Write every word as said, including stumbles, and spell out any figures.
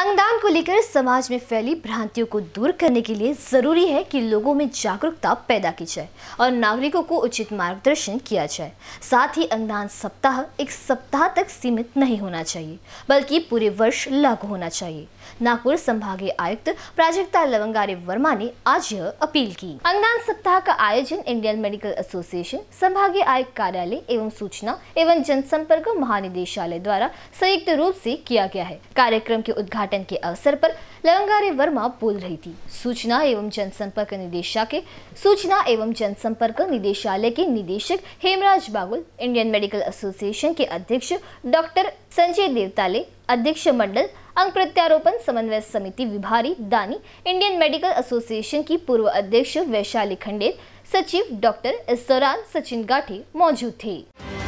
अंगदान को लेकर समाज में फैली भ्रांतियों को दूर करने के लिए जरूरी है कि लोगों में जागरूकता पैदा की जाए और नागरिकों को उचित मार्गदर्शन किया जाए। साथ ही अंगदान सप्ताह एक सप्ताह तक सीमित नहीं होना चाहिए बल्कि पूरे वर्ष लागू होना चाहिए। नागपुर संभागीय आयुक्त प्राजकता लवंगारे वर्मा ने आज यह अपील की। अंगदान सप्ताह का आयोजन इंडियन मेडिकल एसोसिएशन संभागीय आयुक्त कार्यालय एवं सूचना एवं जनसंपर्क महानिदेशालय द्वारा संयुक्त रूप से किया गया है। कार्यक्रम के उद्घाटन उद्घाटन के अवसर पर लवंगारे वर्मा बोल रही थी। सूचना एवं जनसंपर्क निदेशालय के सूचना एवं जनसंपर्क निदेशालय के निदेशक Hemraj Bagul, Indian medical association के अध्यक्ष डॉक्टर संजय देवताले, अध्यक्ष मंडल अंग प्रत्यारोपण समन्वय समिति विभारी दानी, इंडियन मेडिकल एसोसिएशन की पूर्व अध्यक्ष वैशाली खंडेल, सचिव डॉक्टर इस दौरान सचिन गाठी मौजूद थे।